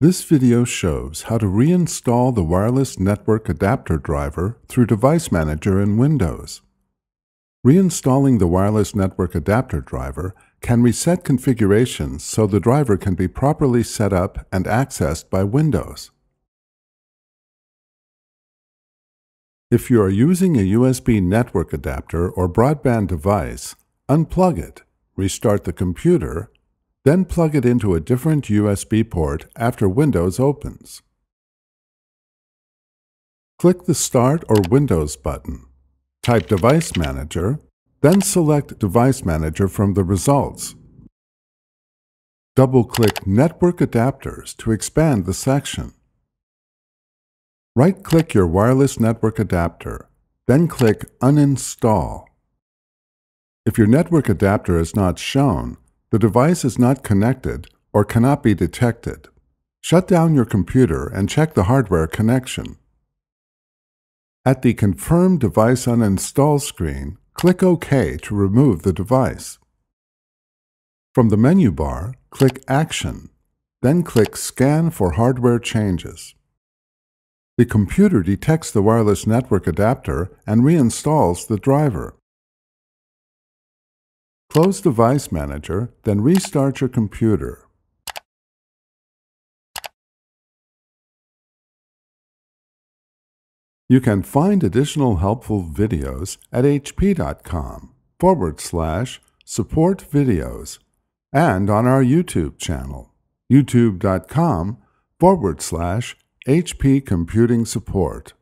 This video shows how to reinstall the wireless network adapter driver through Device Manager in Windows. Reinstalling the wireless network adapter driver can reset configurations so the driver can be properly set up and accessed by Windows. If you are using a USB network adapter or broadband device, unplug it, restart the computer, then plug it into a different USB port after Windows opens. Click the Start or Windows button. Type Device Manager, then select Device Manager from the results. Double-click Network Adapters to expand the section. Right-click your wireless network adapter, then click Uninstall. If your network adapter is not shown, the device is not connected or cannot be detected. Shut down your computer and check the hardware connection. At the Confirm Device Uninstall screen, click OK to remove the device. From the menu bar, click Action, then click Scan for Hardware Changes. The computer detects the wireless network adapter and reinstalls the driver. Close Device Manager, then restart your computer. You can find additional helpful videos at hp.com/support videos and on our YouTube channel, youtube.com/HP Computing Support.